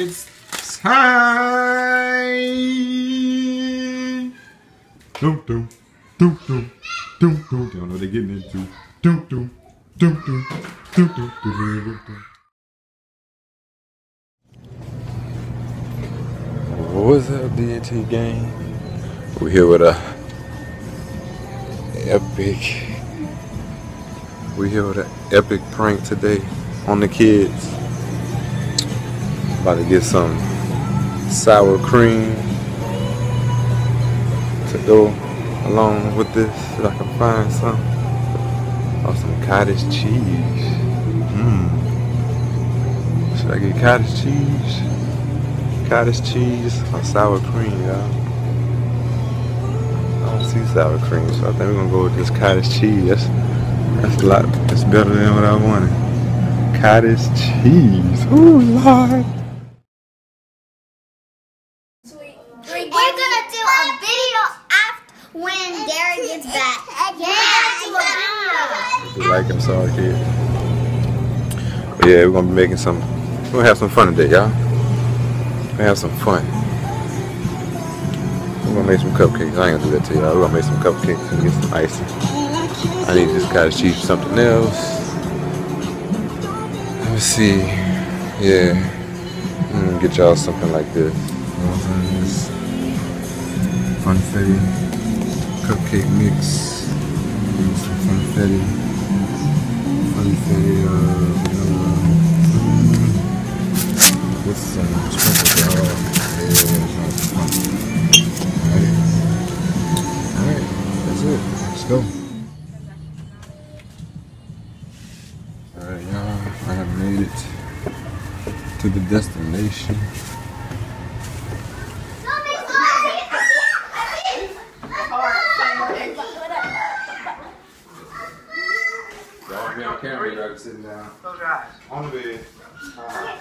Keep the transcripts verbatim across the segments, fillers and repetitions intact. It's time. Doom doom doom doom doom doom. Don't know what they're getting into. Doom doom doom doom doom doom doom doom. What's up, D and T gang? We're here with a epic. We here with an epic prank today on the kids. About to get some sour cream to go along with this, if I can find some. Or some cottage cheese. Mmm. Should I get cottage cheese? Cottage cheese or sour cream, y'all? I don't see sour cream, so I think we're gonna go with this cottage cheese. That's That's a lot. That's better than what I wanted. Cottage cheese. Ooh, Lord. We're gonna do a video after when Derek gets back. Yeah, you like him, sorry kid. But yeah, we're gonna be making some. We're gonna have some fun today, y'all. We're gonna have some fun. We're gonna make some cupcakes. I ain't gonna do that to y'all. We're gonna make some cupcakes and get some icing. I need this cottage cheese for something else. Let me see. Yeah. I'm gonna get y'all something like this. Funfetti cupcake mix. Some funfetti. Funfetti, uh, vanilla. With some sprinkles. Alright. Alright. That's it. Let's go. To the destination. Y'all be on camera, y'all be sitting down. On the bed. Uh,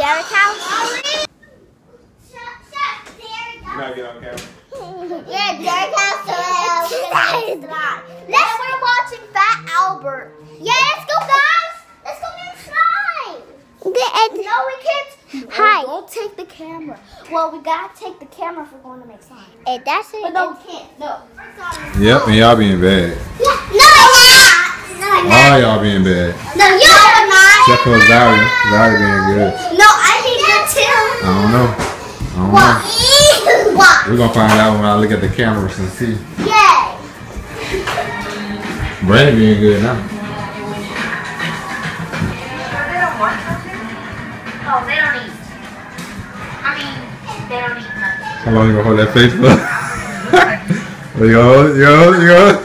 Derek's house. You gotta get on camera. Yeah, Derek's house. Today. Let's we're watching Fat Albert. Yeah, let's go, guys. Let's go inside. No, we can't. Hi. We'll take the camera. Well, we gotta take the camera if we're going to make slime. Hey, that's it. But no, we can't. No. Yep, and y'all be in bed. No, no, no. All y'all be in bed. No, you are not. Except for Zari. Zari being good. No. I don't know. I don't what? know. We're gonna find out when I look at the cameras and see. Yeah. Brandon being good now. They don't want something? Oh, they don't eat. I mean, they don't eat nothing. How long you gonna hold that face for? yo, yo, yo.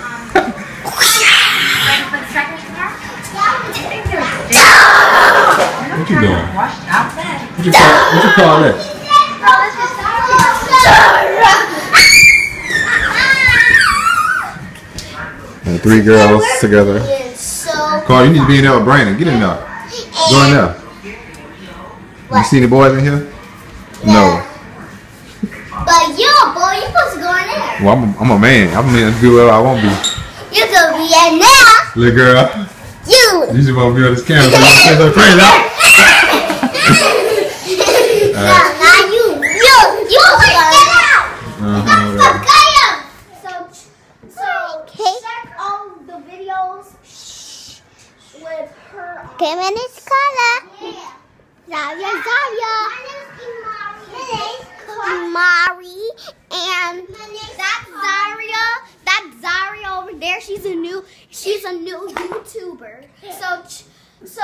What you doing? Washed out there. What you call, what you call that? And three girls together. So Carl, you need to be in there with Brandon. Get in there. Go in there. What? You see any boys in here? Yeah. No. But you a boy. You're supposed to go in there. Well, I'm a, I'm a man. I'm going to do whatever I want to be. You could be in there. Little girl. You. You just want to be on this camera. You're so crazy, huh? Now you, you, you, you. Um, that Zaria, that Zaria over there, she's a new, she's a new YouTuber. So, ch so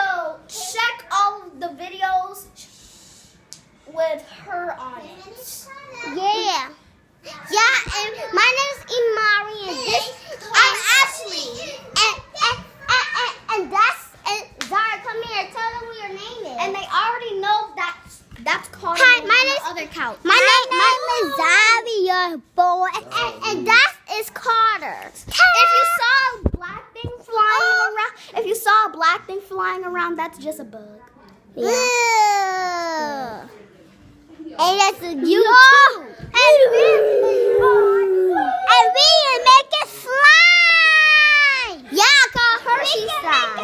check all of the videos with her on it. Yeah, yeah. And my name is Imari, and this I'm Ashley, and and and, and, and that's and Zaria. Come here, tell them what your name is. And they already know that that's called. Hi, my name is other couch. My name, my name is Zaria, boy, and, and, and that is Carter. If you saw a black thing flying oh. around, if you saw a black thing flying around, that's just a bug. Yeah. yeah. And that's a you too. And we and we make it slime. Yeah, call her she slime. I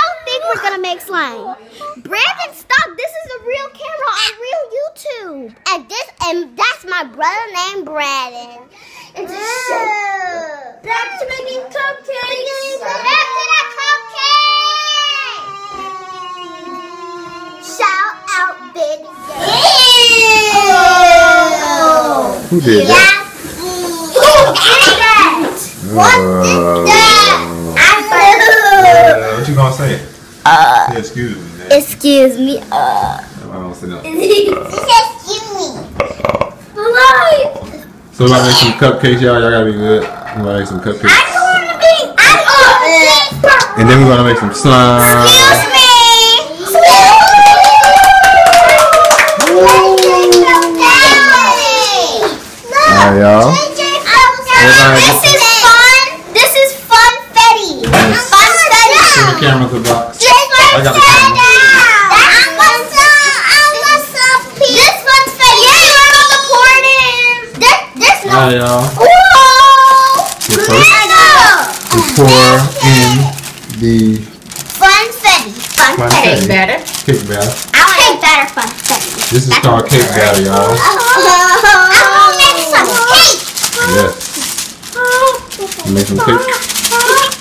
don't think we're gonna make slime. Brandon, stop! This is a real camera on real YouTube. And this and that's my brother named Brandon. And just yeah. back to making cupcakes. Back to that cupcake. Shout out, big. Who did yeah. that? Who did that? What did that? I said. Uh, what you gonna say? Uh. Say excuse me. Man. Excuse me. Uh. I don't say nothing. Excuse me. Life. So we gotta make some cupcakes, y'all. Y'all gotta be good. We gotta make some cupcakes. I wanna be. I wanna be. And then we gonna make some slime. Excuse me. Y'all. This is fun. This is fun Fetty. Yes. Fun Fetty. Put the camera in the box. This I got the camera. I'm gonna sell. This one's Fetty. This is what the port is. This, this one. All right, y'all. Whoa. Let's we pour in the fun Fetty. Fun Fetty. Cake batter. Cake batter. I want cake batter fun Fetty. This is That's called cake batter, y'all. Yes. Make some cake.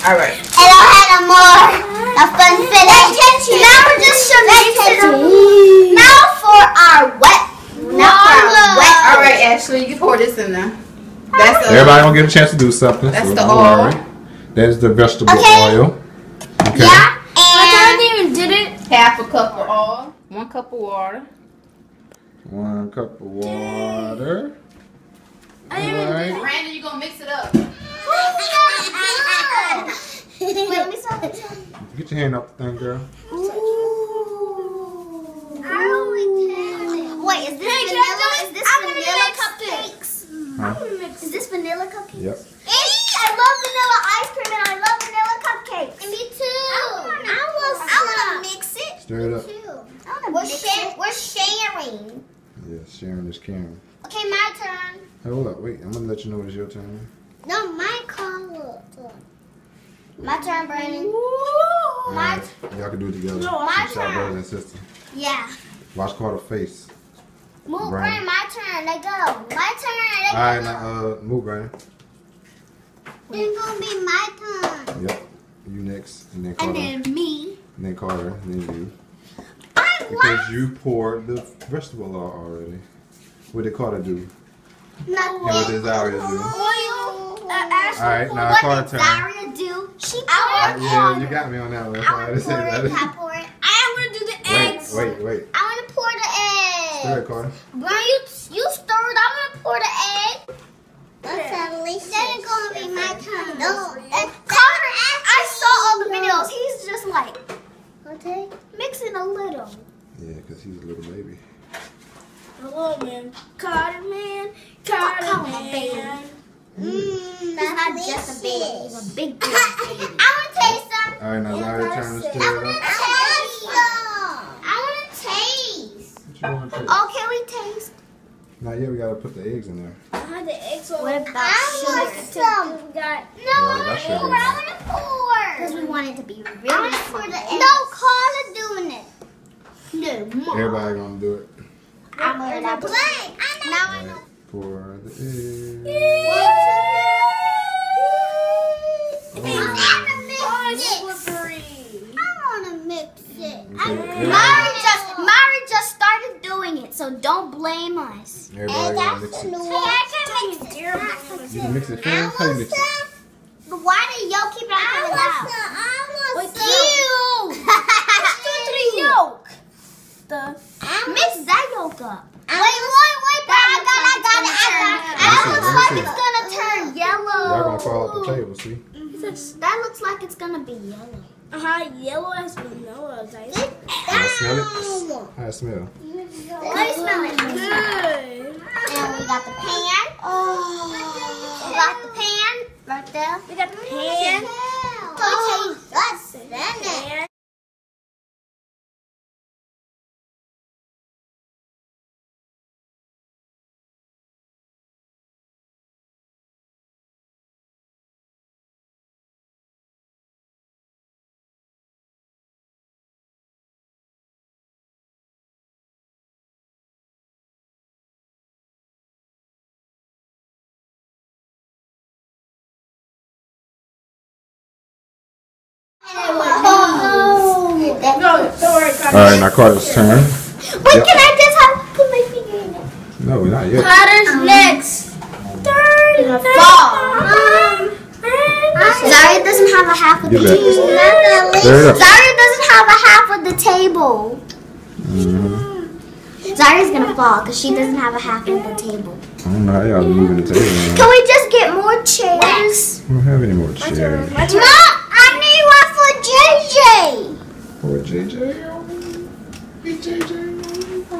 Alright. And I'll have more. A fun fit. Now we're just showing Now for our wet. Now for our wet. Alright, Ashley, you pour this in there. That's the Everybody gonna get a chance to do something. That's so the oil. That is the vegetable okay. oil. Okay. Yeah. And I even did it. Half a cup of oil. One cup of water. One cup of water. Alright. Brandon, you gonna mix it up. Wait, let me stop the time. Get your hand up the thing, girl. Ooh. Ow, wait, is this hey, vanilla? Is this I'm vanilla cupcakes? Huh? Is this vanilla cupcakes? Yep. Hey, I love vanilla ice cream and I love vanilla cupcakes. And me too. I wanna, I wanna, I wanna mix it. Stir it up. I wanna we're, mix share, it. we're sharing. Yeah, sharing is caring. Okay, my turn. Hey, hold up, wait, I'm gonna let you know it's your turn. No, my call. My turn, Brandon. Right, y'all can do it together. No, my Some turn. Brother and sister. Yeah. Watch Carter's face. Move, Brandon. My turn. Let go. My turn. Let go. All right, now, uh, move, Brandon. It's gonna be my turn. Yep. You next, and then Carter. And then me. And then Carter, and then you. I because love you poured the vegetable oil already. What did Carter do? Nothing. What did Zaria do? Oil. Uh, Ashley, all right, now Carter turn. What did Zaria do? She poured it. Yeah, you got me on that one. I want to pour it. I pour it. I want to do the eggs. Wait, wait, wait. I want to pour the eggs. Stir it, Carter. Bro, you you stirred. I want to pour the egg. That's delicious. That ain't gonna be my turn. No, that's Carter. I saw all the videos. He's just like, okay, mixing a little. Yeah, cause he's a little baby. Hello, man. Carter, man. Carter, oh, man. Baby. Mmm, that's not just a baby. It's a big baby. I want to taste some. All right, now Zaria, turn to stir it up. I want to taste. I want to taste. Oh, can we taste? Not yet. We gotta put the eggs in there. I had the eggs. What about I sugar? Some. We got no. no I want to pour. Because we want it to be really. I want to pour the eggs. No, Carter's doing it. No, Mom. Everybody gonna do it. I'm going to play. I now I know. Pour the eggs. Yay! Yay! Oh, it's slippery. I want to mix it. Okay. I, yeah. Mari, just, Mari just started doing it, so don't blame us. sauce. Everybody gonna mix it. Hey, I can mix it. You can mix it first? How you mix it? But why do y'all keep on coming out? I want some. You. Let's do the yolk. The mix that yolk up. Wait, wait, wait, bro. I got it, I got it, I got it. That looks like it's gonna turn yellow. Y'all gonna fall off the table, see? That looks like it's gonna be yellow. Uh-huh, yellow as vanilla. Can I smell it? I smell. Let me smell it. Good. And we got the pan. Oh. We got the pan right there. We got the pan. Oh, that's in it. Alright, now Carter's turn. Wait, yep. Can I just have put my finger in it? No, not yet. Carter's um, next. Turn, turn, turn, turn. Zaria doesn't have a half of the table. Zaria doesn't have a half of the table. Mm-hmm. Zaria's gonna fall because she doesn't have a half of the table. I don't know how y'all moving the table. Now. Can we just get more chairs? We don't have any more chairs. My turn. No, I need one for J J. For J J? J J, oh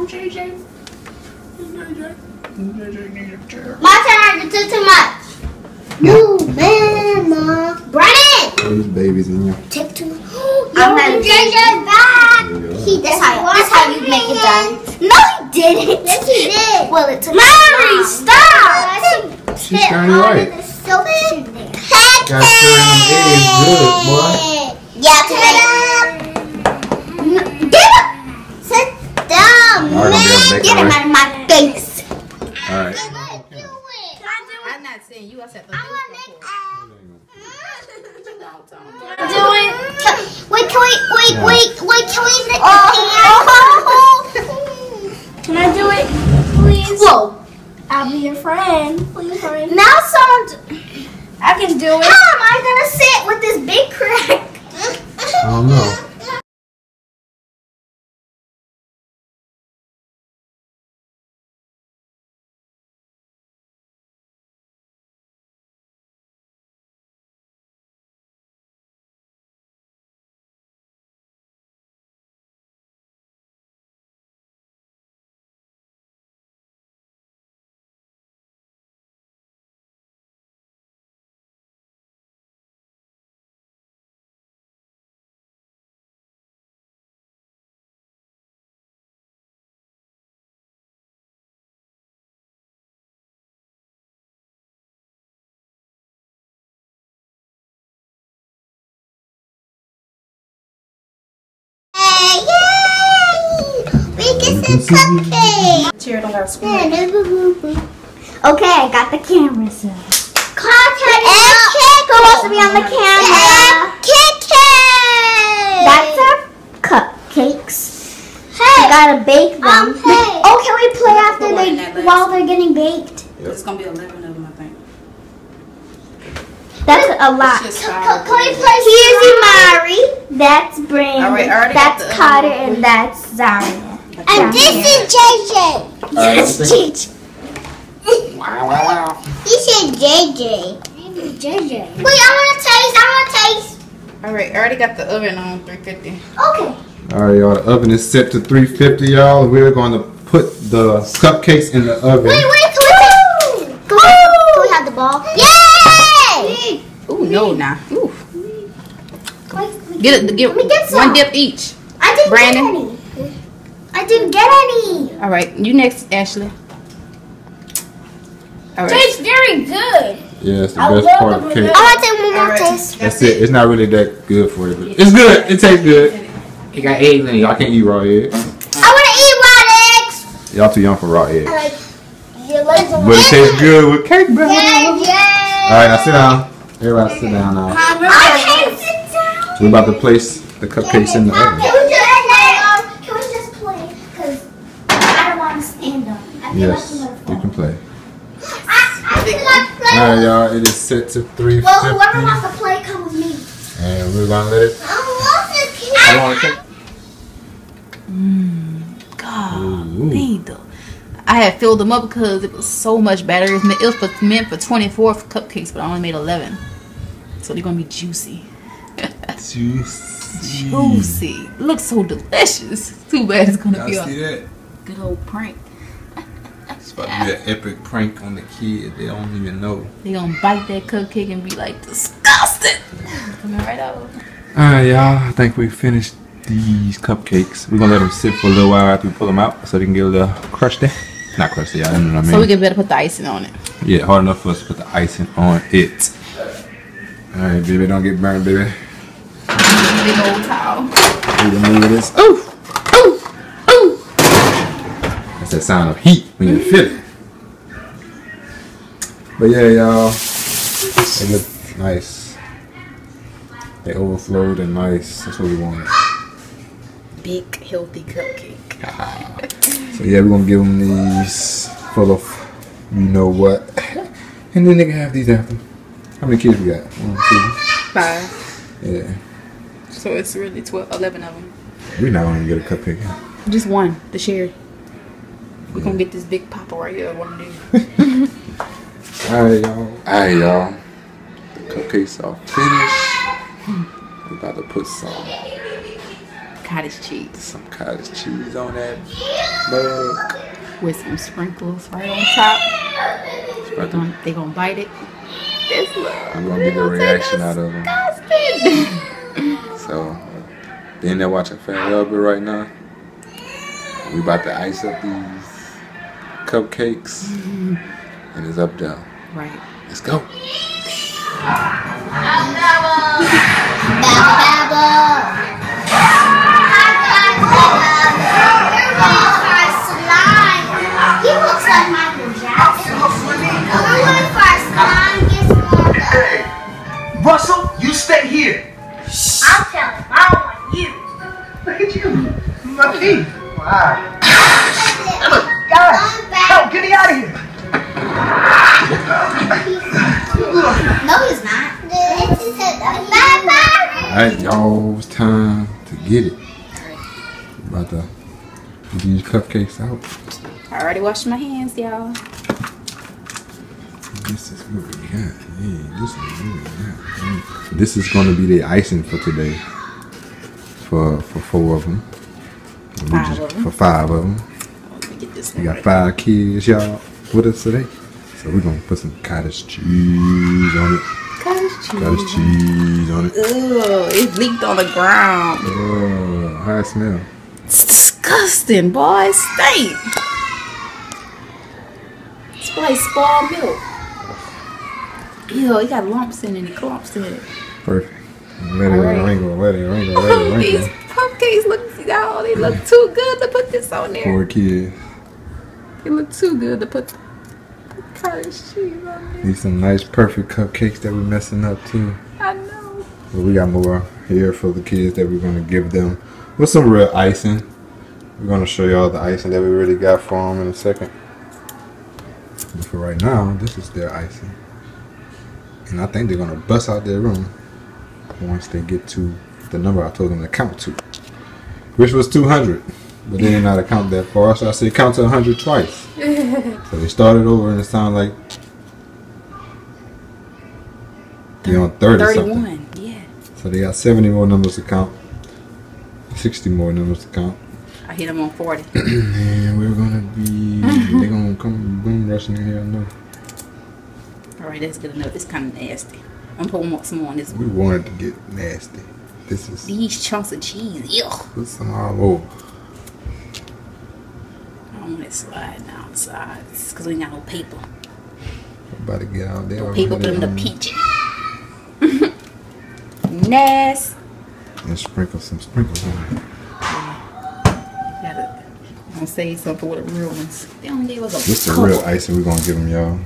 J J, J J, J J needs a chair. My turn, you took too much. Move in, Mom. Bring it. All these babies in here. Take too much. I'm not J J's back. He, that's how, that's how you make it done. No, he didn't. Yes, he did. Well, it took Mary, stop. She's turning right. Got her in the good, boy. Yeah, today. Get up. Right, Man, get him right. out of my face. Alright. I'm not saying you. I said the I'm gonna make it. Do it. Wait, can we, wait, yeah. wait, wait, can we make oh. the pan? Can I do it? Please. Whoa. I'll be your friend. Please, friend. Now someone. I can do it. How am I gonna sit with this big crack? I don't know. Cupcake. Cheer, don't gotta scream. Okay, I got the camera set. Contact the egg cake supposed to be on the camera. The egg cake. That's our cupcakes. Hey, we gotta bake them. Um, hey. Oh, can we play after they while they're getting baked? There's gonna be eleven of them, I think. That's a lot. Can we play? Here's Imari. That's Brandon. That's Carter, and that's Zaria. And this is J J. Yes, J J. Wow, wow, wow. He said J J. J J. Wait, I want to taste. I want to taste. All right, I already got the oven on three fifty. Okay. All right, y'all. The oven is set to three fifty, y'all. We're going to put the cupcakes in the oven. Wait, wait. Can we, take, can we, can we have the ball? Yay! Oh, no, nah. Ooh. Get, it, get get one dip each. I didn't Brandon. Get any. I didn't get any. All right, you next, Ashley. All right. Tastes very good. Yeah, it's the I best part of cake. I want to take one more taste. That's it. It's not really that good for you, but it's good. It tastes good. It got eggs in it. Y'all can't eat raw eggs. I want to eat raw eggs. Y'all too young for raw eggs. Right. But it tastes good with cake, bro. Yeah, yeah. All right, now sit down. Everybody sit down now. I can't sit down. We're about to place the cupcakes in the oven. I Yes, you can play. Alright, y'all, it is set to three fifty. Well, whoever wants to play, come with me. And we're gonna let it. I want to. Mmm, golly, though. I had filled them up because it was so much batter. It was meant for twenty-four cupcakes, but I only made eleven. So they're gonna be juicy. Juicy. Juicy. Looks so delicious. Too bad it's gonna be a good old prank. It's about to be an epic prank on the kid. They don't even know. They gonna bite that cupcake and be like, disgusted. Coming right out. Alright, y'all. I think we finished these cupcakes. We're gonna let them sit for a little while after we pull them out so they can get a little crusty. Not crusty, y'all. You know what I mean? So we can better put the icing on it. Yeah, hard enough for us to put the icing on it. Alright, baby, don't get burned, baby. Big old towel. Ooh, the name of this. Ooh, ooh, ooh. That's that sound of heat when you feel it. But yeah, y'all, it looked nice. They overflowed and nice. That's what we wanted. Big, healthy cupcake. Ah. So yeah, we're gonna give them these full of you know what, and then they can have these after. How many kids we got? One, two, five. Yeah. So it's really twelve, eleven of them. We're not going to get a cupcake. Huh? Just one to share. We're yeah. going to get this big popper right here. One of these. All right, y'all. All right, y'all. The cupcakes are finished. We're about to put some cottage cheese. Some cottage cheese on that mug. With some sprinkles right on top. They're going to they gonna bite it. This look. I'm going to get the reaction out of them. So, then they're watching Fat Albert right now. We about to ice up these cupcakes, mm-hmm. and it's up down. Right. Let's go. He looks like Michael Jackson. Russell, you stay here. I'm telling mom on you. Look at you. My teeth. Wow. Gosh. No, get me out of here. No, he's not. Alright, y'all. It's time to get it. We're about to get these cupcakes out. I already washed my hands, y'all. This is what we got. Yeah, this is what we got. This is gonna be the icing for today. For for four of them. Five just, of them. For five of them. Let me get this we got right five now. Kids, y'all, with us today. So we're gonna put some cottage cheese on it. Cottage cheese. Cottage cheese on it. Ugh, it leaked on the ground. Oh, how it smell? It's disgusting, boy. It stinks. It's like spoiled milk. Ew, it got lumps in it, clumps in it. Perfect. Let it right. wrinkle, let it wrinkle, let it wrinkle. These cupcakes look, y'all, they look too good to put this on there. Poor kids. They look too good to put cottage cheese on there. These some nice, perfect cupcakes that we're messing up too. I know. But we got more here for the kids that we're gonna give them with some real icing. We're gonna show y'all the icing that we really got for them in a second. But for right now, this is their icing. And I think they're gonna bust out their room once they get to the number I told them to count to, which was two hundred. But they didn't know how to count that far, so I said count to one hundred twice. So they started over, and it sounded like they're on thirty-one. Yeah. So they got seventy more numbers to count, sixty more numbers to count. I hit them on forty. And we're gonna be, they're gonna come boom rushing in here. I know. Alright, that's good enough. It's kind of nasty. I'm putting some more on this. We one. wanted to get nasty. This is these chunks of cheese. Ugh. Put some all over. I don't want it sliding down the sides because we ain't got no paper. I'm about to get out there. No paper, put them to peach. Nasty. And sprinkle some sprinkles on it. Yeah. Gotta, I'm gonna save some for the real ones. They only gave us a This is the real icing we're gonna give them, y'all.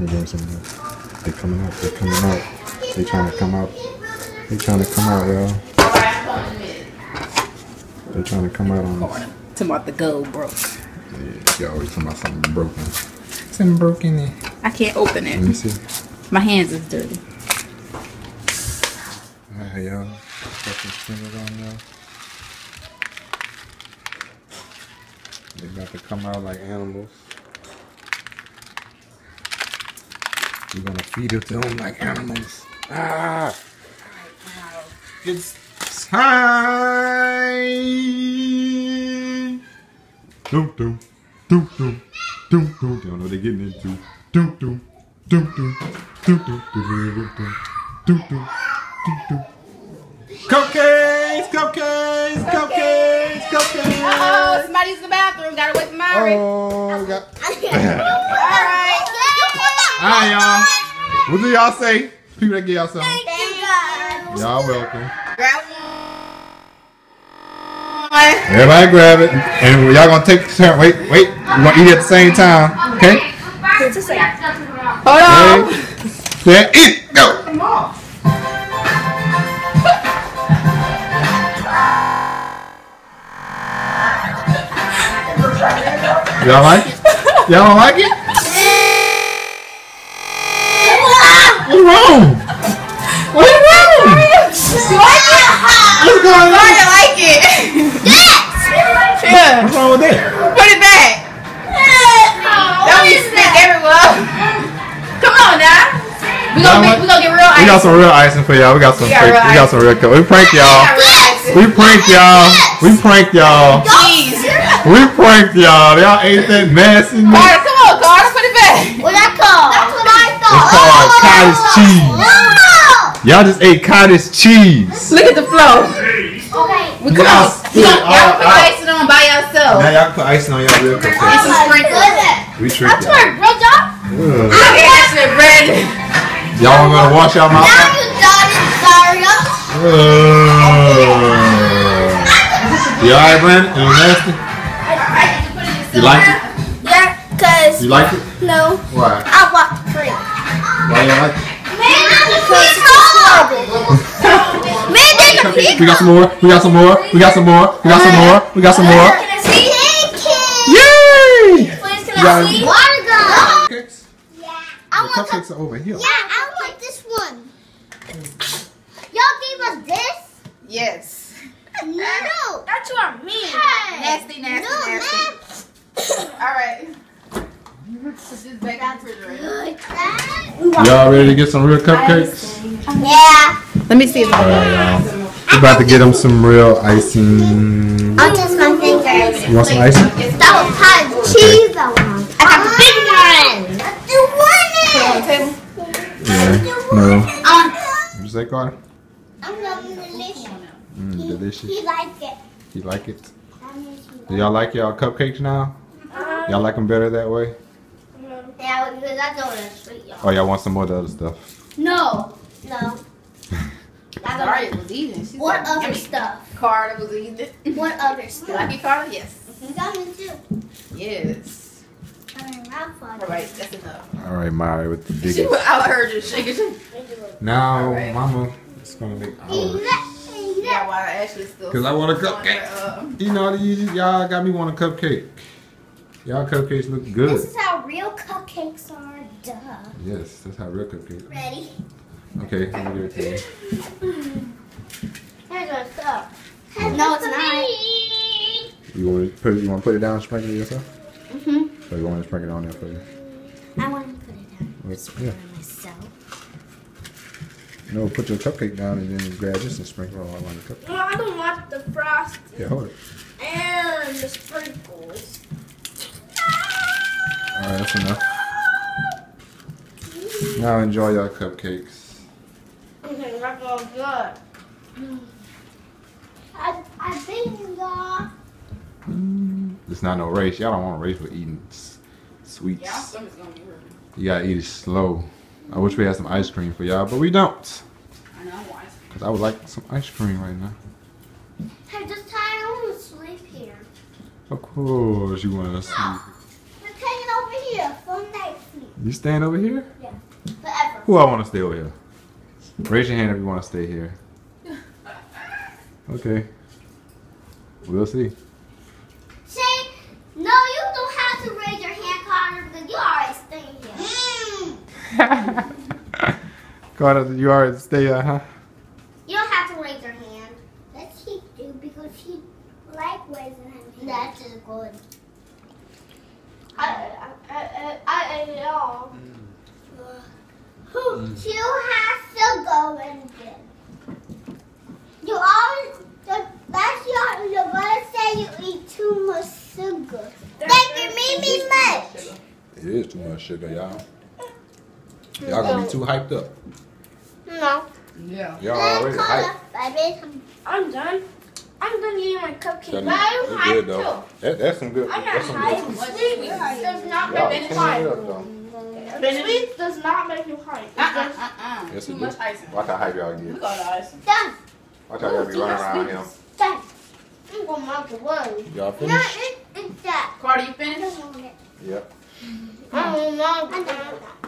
We're doing some, they coming out, they coming out, they trying to come out, they trying to come out, y'all. They trying to come out on us. Talking about the gold broke. Yeah, y'all always talking about something broken. Something broken in. I can't open it. Let me see. My hands is dirty. Alright, y'all. Got some singles on y'all. They about to come out like animals. We're gonna feed it to them like animals. Ah! It's time! Doom, doom, doom, doom, doom, doom. They don't know what they're getting into. Doom, doom, doom, doom, doom, doom, doom, doom, doom, doom. Cupcakes, cupcakes, cupcakes, cupcakes. Uh oh, somebody's in the bathroom. Gotta wait for Myra. Oh, we got. Alright. Alright, y'all. What do y'all say? People that get y'all something. Y'all welcome. Grab one. Everybody grab it. And y'all gonna take the turn. Wait, wait. We're gonna eat at the same time. Okay? Hold on. Okay. Set, eat. Go. Y'all like it? Y'all don't like it? What's wrong? What's wrong? What's going on? I like it. Yes! Yeah. What's wrong with that? Put it back. Oh, don't be sick everywhere. Come on now. We're going to get real ice. We got some real icing for y'all. We got some we got fake, we got some real cool. We prank y'all. We prank y'all. We prank y'all. We pranked y'all. Y'all ate that mess in there. Alright, come on, Carter. Put it back. What that called? That's what I thought. It's called oh, cottage cheese. No. Y'all just ate cottage cheese. Look at the flow. Okay. We come on. Y'all put icing on by yourself. Now y'all put icing on y'all real quick. And some sprinkles. We tricked y'all. I'm trying to break y'all. I'm actually bread. Y'all gonna wash y'all mouth? Now you done and sorry. You alright, Brandon? It was nasty? You like it? Yeah, because. You like it? No. Why? I want to drink. Why you like it? We got some more. We got some more. We got some more. We got some more. We got some more. Yay! Please, can I see water gun? Cupcakes? Yeah. I want cupcakes are over here. Yeah, I want this one. Y'all gave us this? Yes. No. That's what I mean. Nasty, nasty, nasty. All right. Y'all ready to get some real cupcakes? Yeah. Let me see. Alright, y'all. We're about to get them some real icing. I'll just my fingers. You want some icing? That was cottage cheese. I want. I got the big one. Let's do one. Yeah. No. Um, what you say, Carter? I'm loving delicious. Mm, he, delicious. He likes it. He like it. Do y'all like y'all cupcakes now? Uh-huh. Y'all like them better that way? Yeah, because I don't want to treat y'all. Oh, y'all want some more of the other stuff? No. No. Sorry, it was eating. She's what like, other I mean, stuff? Carter was eating it. What other stuff? You like it, Carter? Yes. You got me too. Yes. I mean, all right, that's enough. All right, Mari with the biggest. She was, I heard you shaking. Now, right. Mama, it's going to be ours. Yeah, while I actually still. Because I want a cupcake. Uh, you know, y'all got me want a cupcake. Y'all cupcakes look good. This is how real cupcakes are, duh. Yes, that's how real cupcakes are. Ready? Okay, I'm gonna give it to you. Here's our stuff. No, it's not. You want to put it? You want to put it down and sprinkle it yourself? Mm-hmm. Or you want to sprinkle it on there for you? I want to put it down. And sprinkle yeah. it myself. No, put your cupcake down and then grab this and sprinkle it all on the cupcake. No, I don't like the frosting. Yeah, hold it. And the sprinkles. All right, that's enough. Now enjoy your cupcakes. Okay, that's all good. I, I think y'all. Mm, it's not no race. Y'all don't want to race with eating sweets. Y'all stomach's gonna be hurting. You gotta eat it slow. I wish we had some ice cream for y'all, but we don't. I know, I want ice cream. Because I would like some ice cream right now. Hey, just tired. I want to sleep here. Of course you want to sleep. No, we're taking over here for night sleep. You staying over here? Yeah, forever. Who I want to stay over here? Raise your hand if you want to stay here. Okay. We'll see. Say, no, you don't God, you are stay, uh, huh? You don't have to raise your hand. Let's keep do because he like raising his hand. That is good. I I I, I ate it all. Mm. She has to go and get. You always the last year your brother said you eat too much sugar. Thank you, Mimi much. It is too much sugar, y'all. Y'all gonna be too hyped up. No. Yeah. Y'all already hyped. I'm done. I'm done eating my cupcake. But I'm hyped though. That, that's some good. I'm not hyped. Sweet does not make me hyped. Sweet does not make you hyped. Uh uh uh uh. Too much icing. Watch how hype y'all get. We got icing. Done. Watch how y'all be running around him. Done. I'm gonna mount the wood. Y'all finished? No, it's that. Cardi, you finished? Yep. I don't know.